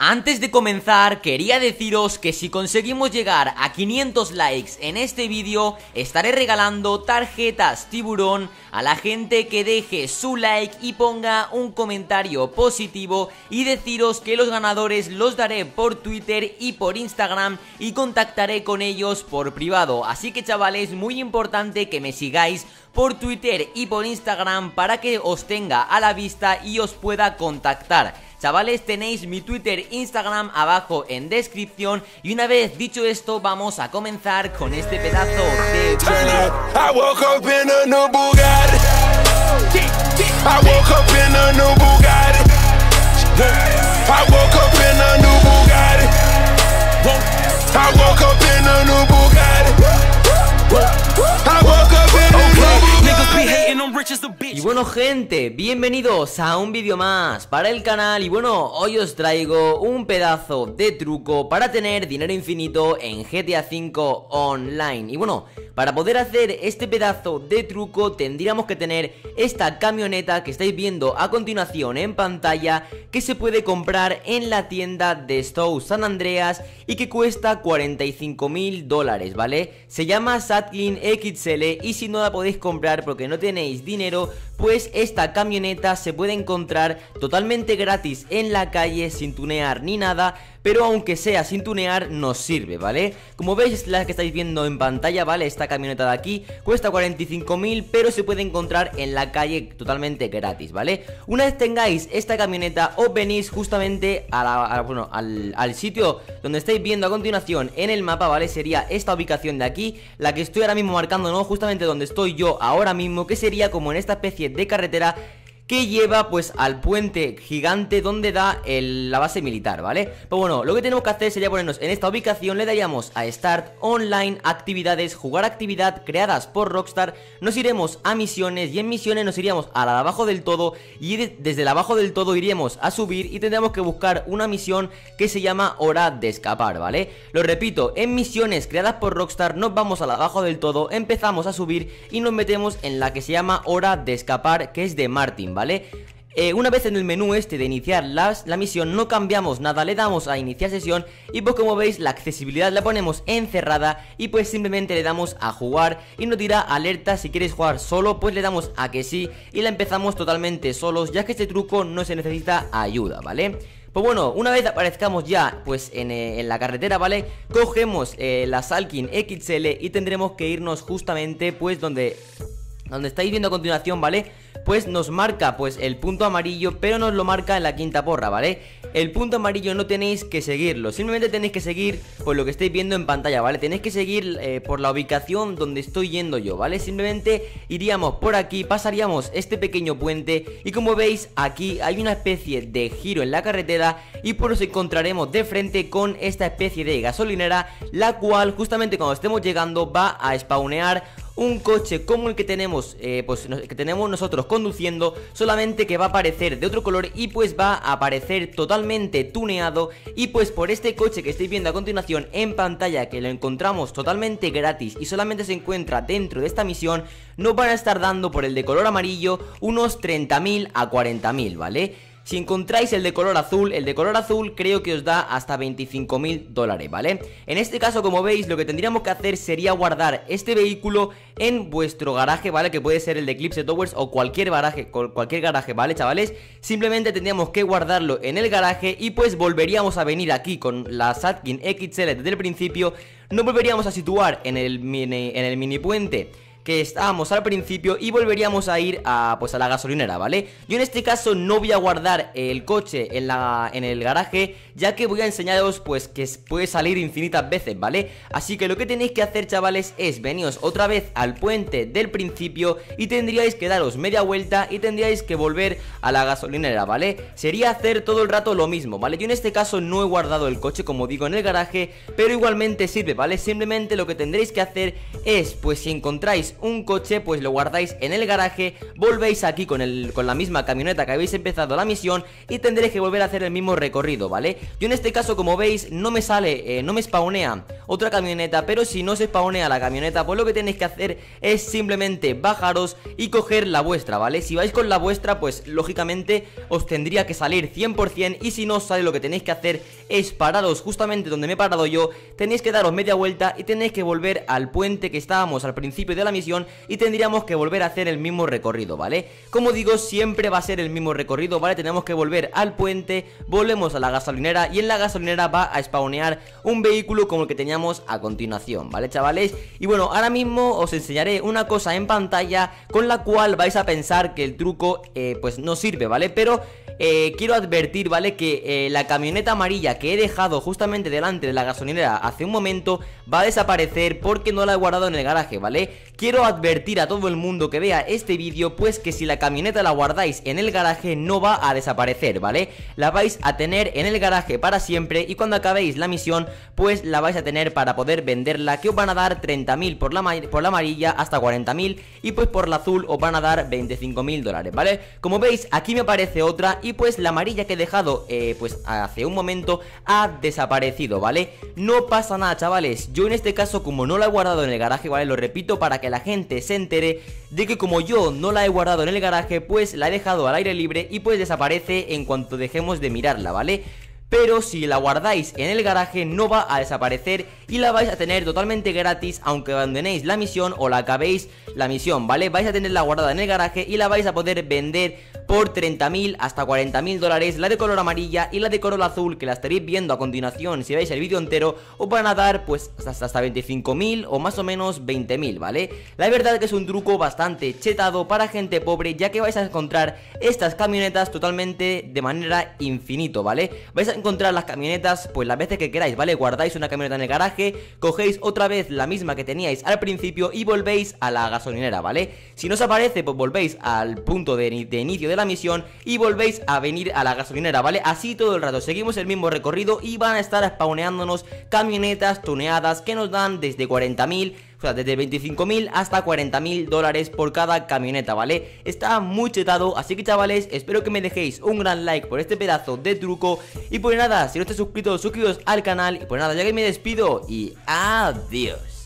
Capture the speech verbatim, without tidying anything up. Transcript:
Antes de comenzar, quería deciros que si conseguimos llegar a quinientos likes en este vídeo, estaré regalando tarjetas tiburón a la gente que deje su like y ponga un comentario positivo, y deciros que los ganadores los daré por Twitter y por Instagram y contactaré con ellos por privado. Así que chavales, muy importante que me sigáis por Twitter y por Instagram para que os tenga a la vista y os pueda contactar. Chavales, tenéis mi Twitter, Instagram abajo en descripción. Y una vez dicho esto, vamos a comenzar con este pedazo de Y bueno gente, bienvenidos a un vídeo más para el canal. Y bueno, hoy os traigo un pedazo de truco para tener dinero infinito en G T A cinco Online. Y bueno, para poder hacer este pedazo de truco tendríamos que tener esta camioneta que estáis viendo a continuación en pantalla, que se puede comprar en la tienda de Stow San Andreas y que cuesta cuarenta y cinco mil dólares, ¿vale? Se llama Satkin X L, y si no la podéis comprar porque no tenéis dinero, pues esta camioneta se puede encontrar totalmente gratis en la calle sin tunear ni nada, pero aunque sea sin tunear nos sirve, ¿vale? Como veis, la que estáis viendo en pantalla, ¿vale? Esta camioneta de aquí cuesta cuarenta y cinco mil, pero se puede encontrar en la calle totalmente gratis, ¿vale? Una vez tengáis esta camioneta, os venís justamente a la, a, bueno, al, al sitio donde estáis viendo a continuación en el mapa, ¿vale? Sería esta ubicación de aquí, la que estoy ahora mismo marcando, ¿no? Justamente donde estoy yo ahora mismo, que sería como en esta especie de carretera que lleva pues al puente gigante donde da el, la base militar, ¿vale? Pues bueno, lo que tenemos que hacer sería ponernos en esta ubicación, le daríamos a Start, Online, Actividades, Jugar Actividad, creadas por Rockstar, nos iremos a Misiones, y en Misiones nos iríamos a la de abajo del todo, y de, desde la abajo del todo iríamos a Subir, y tendremos que buscar una misión que se llama Hora de Escapar, ¿vale? Lo repito, en Misiones creadas por Rockstar nos vamos a la de abajo del todo, empezamos a subir y nos metemos en la que se llama Hora de Escapar, que es de Martin, ¿vale? ¿Vale? Eh, una vez en el menú este de iniciar las, la misión, no cambiamos nada, le damos a iniciar sesión y pues como veis la accesibilidad la ponemos en cerrada y pues simplemente le damos a jugar y nos dirá alerta si quieres jugar solo, pues le damos a que sí y la empezamos totalmente solos, ya que este truco no se necesita ayuda, ¿vale? Pues bueno, una vez aparezcamos ya pues en, eh, en la carretera, ¿vale? Cogemos eh, la Satkin X L y tendremos que irnos justamente pues donde... donde estáis viendo a continuación, ¿vale? Pues nos marca pues el punto amarillo, pero nos lo marca en la quinta porra, ¿vale? El punto amarillo no tenéis que seguirlo, simplemente tenéis que seguir pues lo que estáis viendo en pantalla, ¿vale? Tenéis que seguir eh, por la ubicación donde estoy yendo yo, ¿vale? Simplemente iríamos por aquí, pasaríamos este pequeño puente y como veis aquí hay una especie de giro en la carretera y pues nos encontraremos de frente con esta especie de gasolinera, la cual justamente cuando estemos llegando va a spawnear un coche como el que tenemos eh, pues que tenemos nosotros conduciendo, solamente que va a aparecer de otro color y pues va a aparecer totalmente tuneado. Y pues por este coche que estáis viendo a continuación en pantalla, que lo encontramos totalmente gratis y solamente se encuentra dentro de esta misión, nos van a estar dando por el de color amarillo unos treinta mil a cuarenta mil, ¿vale? Si encontráis el de color azul, el de color azul creo que os da hasta veinticinco mil dólares, ¿vale? En este caso, como veis, lo que tendríamos que hacer sería guardar este vehículo en vuestro garaje, ¿vale? Que puede ser el de Eclipse Towers o cualquier garaje, cualquier garaje, ¿vale, chavales? Simplemente tendríamos que guardarlo en el garaje y pues volveríamos a venir aquí con la Satkin X L desde el principio. Nos volveríamos a situar en el mini, en el mini puente que estábamos al principio y volveríamos a ir a, pues a la gasolinera, ¿vale? Yo en este caso no voy a guardar el coche en, la, en el garaje, ya que voy a enseñaros pues que puede salir infinitas veces, ¿vale? Así que lo que tenéis que hacer, chavales, es veniros otra vez al puente del principio y tendríais que daros media vuelta y tendríais que volver a la gasolinera, ¿vale? Sería hacer todo el rato lo mismo, ¿vale? Yo en este caso no he guardado el coche, como digo, en el garaje, pero igualmente sirve, ¿vale? Simplemente lo que tendréis que hacer es, pues si encontráis un coche, pues lo guardáis en el garaje, volvéis aquí con, el, con la misma camioneta que habéis empezado la misión y tendréis que volver a hacer el mismo recorrido, ¿vale? Yo en este caso, como veis, no me sale, eh, no me spawnea otra camioneta, pero si no se spawnea la camioneta, pues lo que tenéis que hacer es simplemente bajaros y coger la vuestra, ¿vale? Si vais con la vuestra, pues lógicamente os tendría que salir cien por cien, y si no os sale, lo que tenéis que hacer es pararos justamente donde me he parado yo, tenéis que daros media vuelta y tenéis que volver al puente que estábamos al principio de la misión y tendríamos que volver a hacer el mismo recorrido, ¿vale? Como digo, siempre va a ser el mismo recorrido, ¿vale? Tenemos que volver al puente, volvemos a la gasolinera y en la gasolinera va a spawnear un vehículo como el que teníamos a continuación, ¿vale, chavales? Y bueno, ahora mismo os enseñaré una cosa en pantalla con la cual vais a pensar que el truco eh, pues no sirve, ¿vale? Pero eh, quiero advertir, ¿vale? Que eh, la camioneta amarilla que he dejado justamente delante de la gasolinera hace un momento va a desaparecer porque no la he guardado en el garaje, ¿vale? Quiero advertir a todo el mundo que vea este vídeo, pues que si la camioneta la guardáis en el garaje no va a desaparecer, ¿vale? La vais a tener en el garaje para siempre y cuando acabéis la misión pues la vais a tener para poder venderla, que os van a dar treinta mil por la, por la amarilla, hasta cuarenta mil, y pues por la azul os van a dar veinticinco mil dólares, ¿vale? Como veis, aquí me aparece otra y pues la amarilla que he dejado eh, pues hace un momento ha desaparecido, ¿vale? No pasa nada, chavales. Yo en este caso, como no la he guardado en el garaje, ¿vale? Lo repito para que la gente se entere de que como yo no la he guardado en el garaje, pues la he dejado al aire libre y pues desaparece en cuanto dejemos de mirarla, ¿vale? Pero si la guardáis en el garaje no va a desaparecer y la vais a tener totalmente gratis aunque abandonéis la misión o la acabéis la misión, ¿vale? Vais a tenerla guardada en el garaje y la vais a poder vender por treinta mil hasta cuarenta mil dólares. La de color amarilla y la de color azul, que la estaréis viendo a continuación si veis el vídeo entero, os van a dar pues hasta, hasta veinticinco mil o más o menos veinte mil, ¿vale? La verdad es que es un truco bastante chetado para gente pobre, ya que vais a encontrar estas camionetas totalmente de manera infinito, ¿vale? Vais a encontrar las camionetas pues las veces que queráis, ¿vale? Guardáis una camioneta en el garaje, cogéis otra vez la misma que teníais al principio y volvéis a la gasolinera, ¿vale? Si no os aparece, pues volvéis al punto de, de inicio de la misión y volvéis a venir a la gasolinera, ¿vale? Así todo el rato, seguimos el mismo recorrido y van a estar spawneándonos camionetas tuneadas que nos dan desde cuarenta mil, o sea, desde veinticinco mil hasta cuarenta mil dólares por cada camioneta, ¿vale? Está muy chetado, así que chavales, espero que me dejéis un gran like por este pedazo de truco. Y pues nada, si no estáis suscritos, suscribiros al canal. Y pues nada, ya que me despido y adiós.